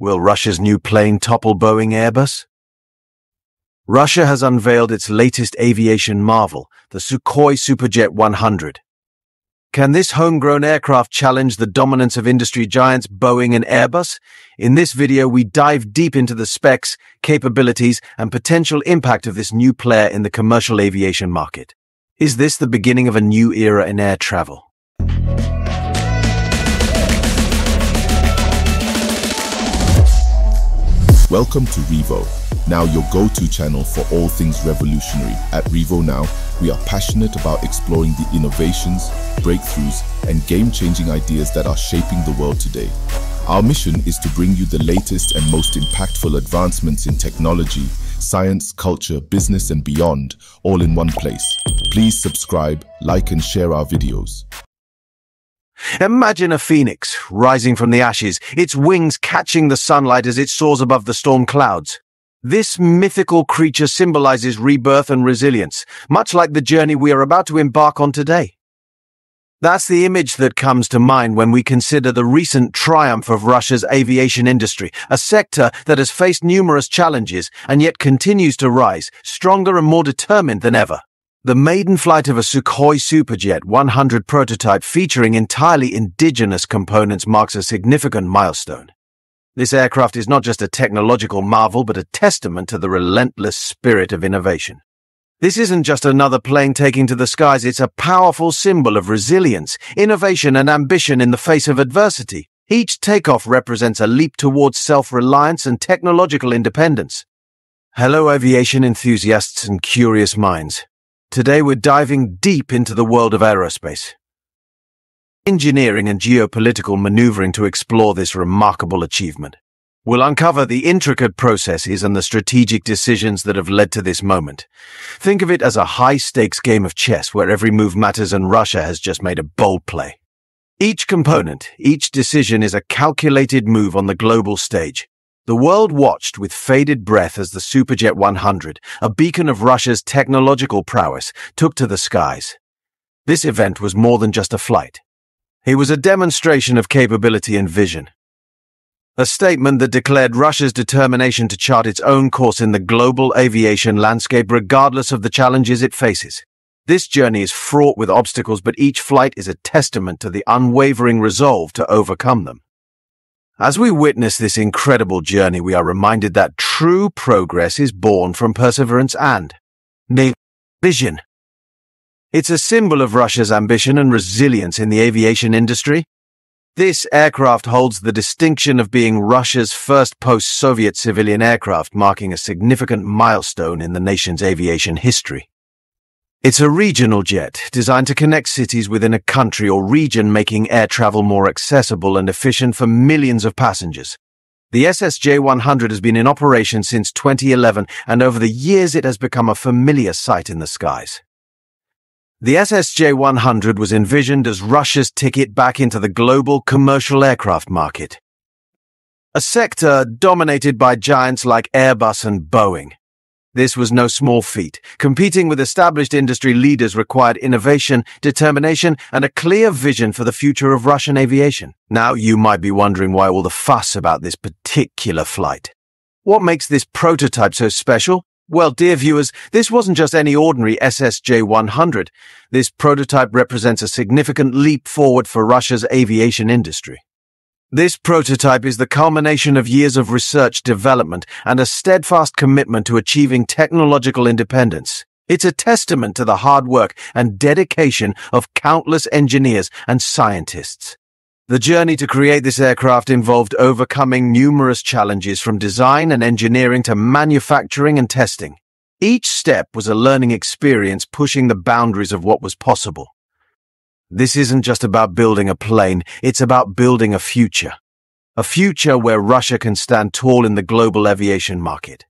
Will Russia's new plane topple Boeing Airbus? Russia has unveiled its latest aviation marvel, the Sukhoi Superjet 100. Can this homegrown aircraft challenge the dominance of industry giants Boeing and Airbus? In this video, we dive deep into the specs, capabilities, and potential impact of this new player in the commercial aviation market. Is this the beginning of a new era in air travel? Welcome to Revo Now, your go-to channel for all things revolutionary. At Revo Now, we are passionate about exploring the innovations, breakthroughs, and game-changing ideas that are shaping the world today. Our mission is to bring you the latest and most impactful advancements in technology, science, culture, business, and beyond, all in one place. Please subscribe, like, and share our videos. Imagine a phoenix rising from the ashes, its wings catching the sunlight as it soars above the storm clouds. This mythical creature symbolizes rebirth and resilience, much like the journey we are about to embark on today. That's the image that comes to mind when we consider the recent triumph of Russia's aviation industry, a sector that has faced numerous challenges and yet continues to rise, stronger and more determined than ever. The maiden flight of a Sukhoi Superjet 100 prototype featuring entirely indigenous components marks a significant milestone. This aircraft is not just a technological marvel, but a testament to the relentless spirit of innovation. This isn't just another plane taking to the skies, it's a powerful symbol of resilience, innovation, and ambition in the face of adversity. Each takeoff represents a leap towards self-reliance and technological independence. Hello, aviation enthusiasts and curious minds. Today we're diving deep into the world of aerospace, engineering, and geopolitical maneuvering to explore this remarkable achievement. We'll uncover the intricate processes and the strategic decisions that have led to this moment. Think of it as a high-stakes game of chess where every move matters, and Russia has just made a bold play. Each component, each decision is a calculated move on the global stage. The world watched with bated breath as the Superjet 100, a beacon of Russia's technological prowess, took to the skies. This event was more than just a flight. It was a demonstration of capability and vision. A statement that declared Russia's determination to chart its own course in the global aviation landscape regardless of the challenges it faces. This journey is fraught with obstacles, but each flight is a testament to the unwavering resolve to overcome them. As we witness this incredible journey, we are reminded that true progress is born from perseverance and vision. It's a symbol of Russia's ambition and resilience in the aviation industry. This aircraft holds the distinction of being Russia's first post-Soviet civilian aircraft, marking a significant milestone in the nation's aviation history. It's a regional jet designed to connect cities within a country or region, making air travel more accessible and efficient for millions of passengers. The SSJ-100 has been in operation since 2011, and over the years it has become a familiar sight in the skies. The SSJ-100 was envisioned as Russia's ticket back into the global commercial aircraft market, a sector dominated by giants like Airbus and Boeing. This was no small feat. Competing with established industry leaders required innovation, determination, and a clear vision for the future of Russian aviation. Now, you might be wondering why all the fuss about this particular flight. What makes this prototype so special? Well, dear viewers, this wasn't just any ordinary SSJ-100. This prototype represents a significant leap forward for Russia's aviation industry. This prototype is the culmination of years of research, development, and a steadfast commitment to achieving technological independence. It's a testament to the hard work and dedication of countless engineers and scientists. The journey to create this aircraft involved overcoming numerous challenges, from design and engineering to manufacturing and testing. Each step was a learning experience, pushing the boundaries of what was possible. This isn't just about building a plane, it's about building a future. A future where Russia can stand tall in the global aviation market,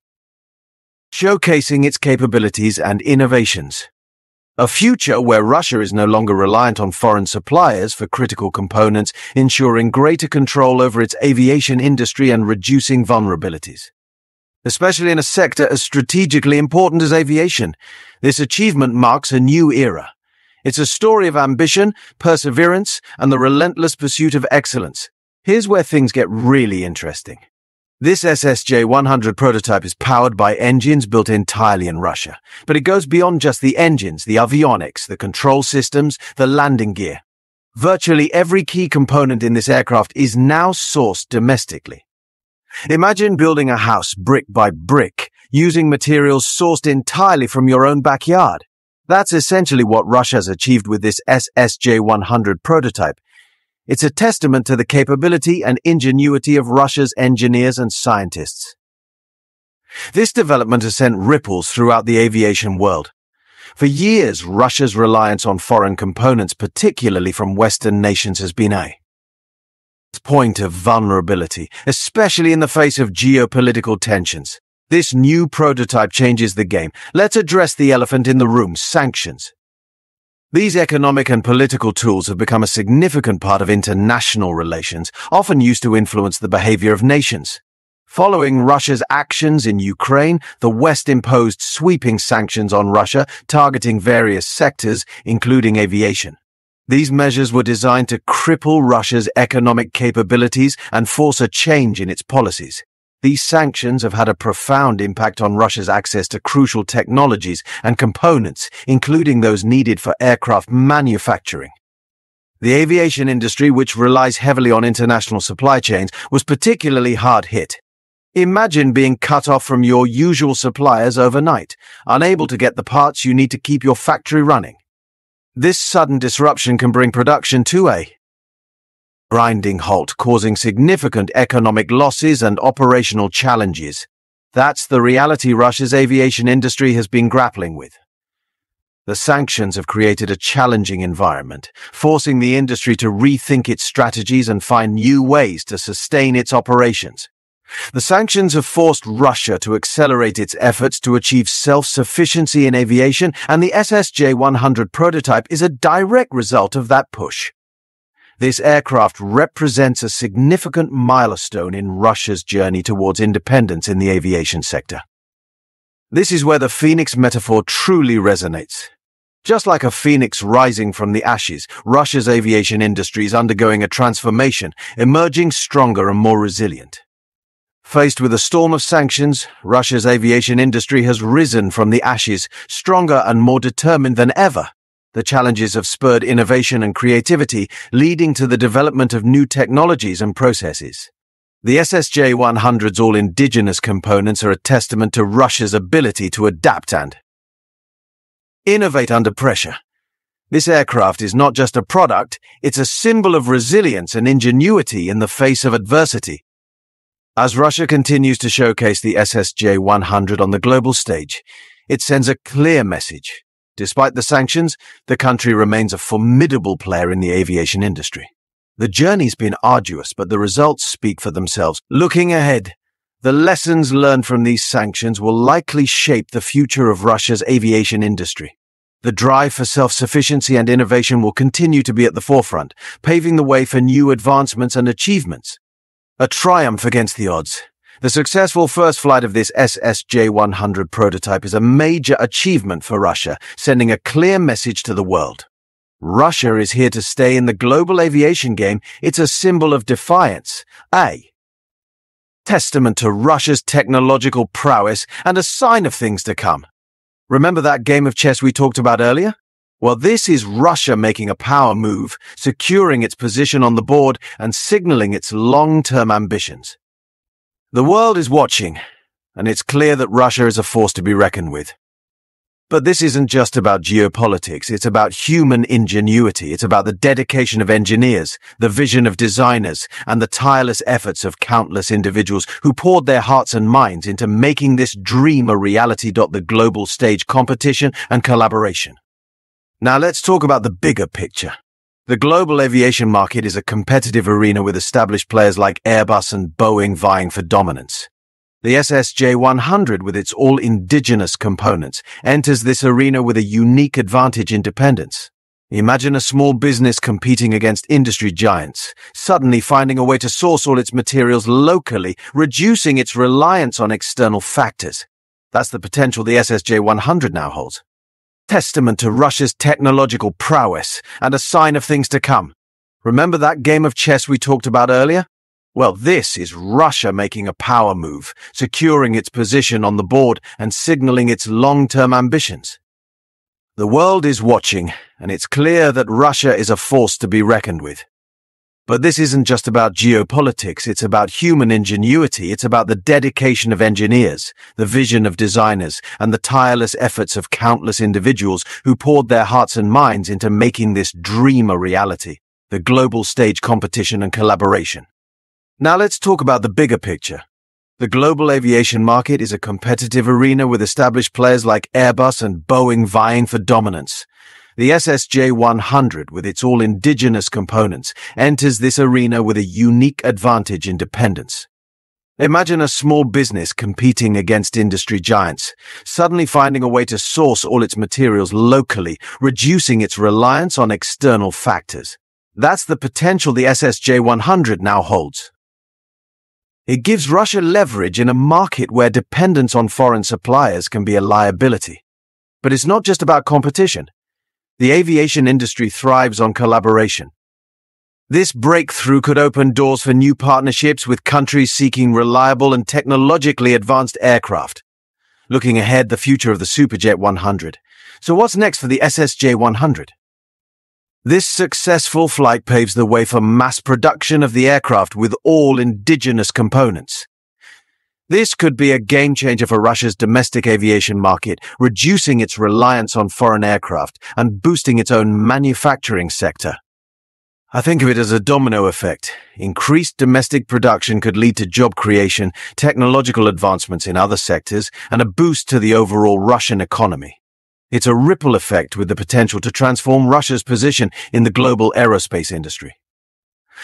showcasing its capabilities and innovations. A future where Russia is no longer reliant on foreign suppliers for critical components, ensuring greater control over its aviation industry and reducing vulnerabilities. Especially in a sector as strategically important as aviation, this achievement marks a new era. It's a story of ambition, perseverance, and the relentless pursuit of excellence. Here's where things get really interesting. This SSJ-100 prototype is powered by engines built entirely in Russia, but it goes beyond just the engines, the avionics, the control systems, the landing gear. Virtually every key component in this aircraft is now sourced domestically. Imagine building a house brick by brick, using materials sourced entirely from your own backyard. That's essentially what Russia has achieved with this SSJ-100 prototype. It's a testament to the capability and ingenuity of Russia's engineers and scientists. This development has sent ripples throughout the aviation world. For years, Russia's reliance on foreign components, particularly from Western nations, has been a point of vulnerability, especially in the face of geopolitical tensions. This new prototype changes the game. Let's address the elephant in the room: sanctions. These economic and political tools have become a significant part of international relations, often used to influence the behavior of nations. Following Russia's actions in Ukraine, the West imposed sweeping sanctions on Russia, targeting various sectors, including aviation. These measures were designed to cripple Russia's economic capabilities and force a change in its policies. These sanctions have had a profound impact on Russia's access to crucial technologies and components, including those needed for aircraft manufacturing. The aviation industry, which relies heavily on international supply chains, was particularly hard hit. Imagine being cut off from your usual suppliers overnight, unable to get the parts you need to keep your factory running. This sudden disruption can bring production to a grinding halt, causing significant economic losses and operational challenges. That's the reality Russia's aviation industry has been grappling with. The sanctions have created a challenging environment, forcing the industry to rethink its strategies and find new ways to sustain its operations. The sanctions have forced Russia to accelerate its efforts to achieve self-sufficiency in aviation, and the SSJ-100 prototype is a direct result of that push. This aircraft represents a significant milestone in Russia's journey towards independence in the aviation sector. This is where the phoenix metaphor truly resonates. Just like a phoenix rising from the ashes, Russia's aviation industry is undergoing a transformation, emerging stronger and more resilient. Faced with a storm of sanctions, Russia's aviation industry has risen from the ashes, stronger and more determined than ever. The challenges have spurred innovation and creativity, leading to the development of new technologies and processes. The SSJ-100's all-indigenous components are a testament to Russia's ability to adapt and innovate under pressure. This aircraft is not just a product, it's a symbol of resilience and ingenuity in the face of adversity. As Russia continues to showcase the SSJ-100 on the global stage, it sends a clear message. Despite the sanctions, the country remains a formidable player in the aviation industry. The journey's been arduous, but the results speak for themselves. Looking ahead, the lessons learned from these sanctions will likely shape the future of Russia's aviation industry. The drive for self-sufficiency and innovation will continue to be at the forefront, paving the way for new advancements and achievements. A triumph against the odds. The successful first flight of this SSJ-100 prototype is a major achievement for Russia, sending a clear message to the world. Russia is here to stay in the global aviation game. It's a symbol of defiance, a testament to Russia's technological prowess, and a sign of things to come. Remember that game of chess we talked about earlier? Well, this is Russia making a power move, securing its position on the board and signaling its long-term ambitions. The world is watching, and it's clear that Russia is a force to be reckoned with. But this isn't just about geopolitics, it's about human ingenuity, it's about the dedication of engineers, the vision of designers, and the tireless efforts of countless individuals who poured their hearts and minds into making this dream a reality. The global stage: competition and collaboration. Now let's talk about the bigger picture. The global aviation market is a competitive arena with established players like Airbus and Boeing vying for dominance. The SSJ-100, with its all-indigenous components, enters this arena with a unique advantage: independence. Imagine a small business competing against industry giants, suddenly finding a way to source all its materials locally, reducing its reliance on external factors. That's the potential the SSJ-100 now holds. Testament to Russia's technological prowess and a sign of things to come. Remember that game of chess we talked about earlier? Well, this is Russia making a power move, securing its position on the board and signaling its long-term ambitions. The world is watching, and it's clear that Russia is a force to be reckoned with. But this isn't just about geopolitics, it's about human ingenuity, it's about the dedication of engineers, the vision of designers, and the tireless efforts of countless individuals who poured their hearts and minds into making this dream a reality, the global stage competition and collaboration. Now let's talk about the bigger picture. The global aviation market is a competitive arena with established players like Airbus and Boeing vying for dominance. The SSJ-100, with its all-indigenous components, enters this arena with a unique advantage in dependence. Imagine a small business competing against industry giants, suddenly finding a way to source all its materials locally, reducing its reliance on external factors. That's the potential the SSJ-100 now holds. It gives Russia leverage in a market where dependence on foreign suppliers can be a liability. But it's not just about competition. The aviation industry thrives on collaboration. This breakthrough could open doors for new partnerships with countries seeking reliable and technologically advanced aircraft. Looking ahead, the future of the Superjet 100. So what's next for the SSJ-100? This successful flight paves the way for mass production of the aircraft with all indigenous components. This could be a game changer for Russia's domestic aviation market, reducing its reliance on foreign aircraft and boosting its own manufacturing sector. I think of it as a domino effect. Increased domestic production could lead to job creation, technological advancements in other sectors, and a boost to the overall Russian economy. It's a ripple effect with the potential to transform Russia's position in the global aerospace industry.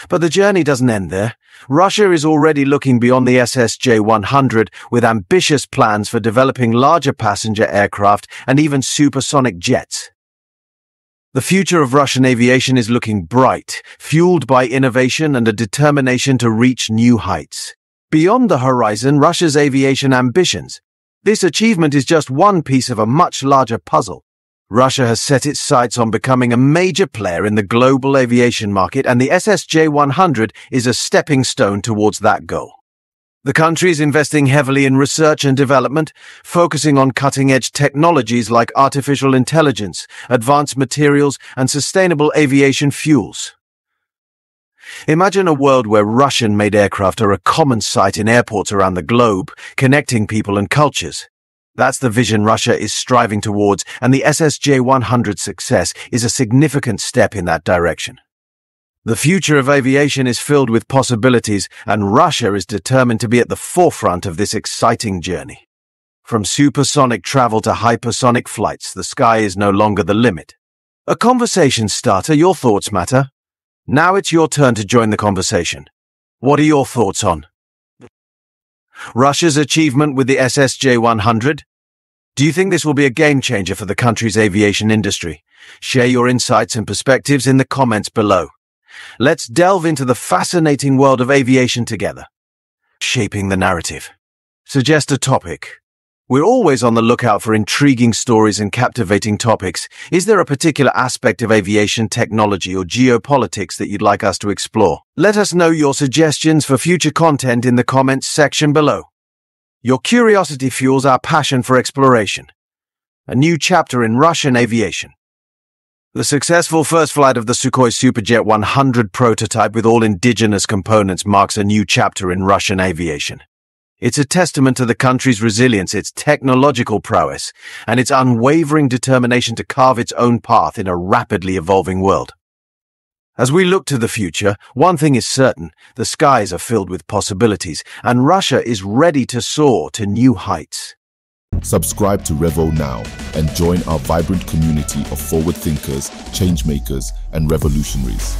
But the journey doesn't end there. Russia is already looking beyond the SSJ-100 with ambitious plans for developing larger passenger aircraft and even supersonic jets. The future of Russian aviation is looking bright, fueled by innovation and a determination to reach new heights. Beyond the horizon, Russia's aviation ambitions. This achievement is just one piece of a much larger puzzle. Russia has set its sights on becoming a major player in the global aviation market, and the SSJ-100 is a stepping stone towards that goal. The country is investing heavily in research and development, focusing on cutting-edge technologies like artificial intelligence, advanced materials, and sustainable aviation fuels. Imagine a world where Russian-made aircraft are a common sight in airports around the globe, connecting people and cultures. That's the vision Russia is striving towards, and the SSJ-100's success is a significant step in that direction. The future of aviation is filled with possibilities, and Russia is determined to be at the forefront of this exciting journey. From supersonic travel to hypersonic flights, the sky is no longer the limit. A conversation starter, your thoughts matter. Now it's your turn to join the conversation. What are your thoughts on Russia's achievement with the SSJ-100? Do you think this will be a game changer for the country's aviation industry? Share your insights and perspectives in the comments below. Let's delve into the fascinating world of aviation together. Shaping the narrative. Suggest a topic. We're always on the lookout for intriguing stories and captivating topics. Is there a particular aspect of aviation technology or geopolitics that you'd like us to explore? Let us know your suggestions for future content in the comments section below. Your curiosity fuels our passion for exploration. A new chapter in Russian aviation. The successful first flight of the Sukhoi Superjet 100 prototype with all indigenous components marks a new chapter in Russian aviation. It's a testament to the country's resilience, its technological prowess, and its unwavering determination to carve its own path in a rapidly evolving world. As we look to the future, one thing is certain: the skies are filled with possibilities, and Russia is ready to soar to new heights. Subscribe to Revo Now and join our vibrant community of forward thinkers, changemakers, and revolutionaries.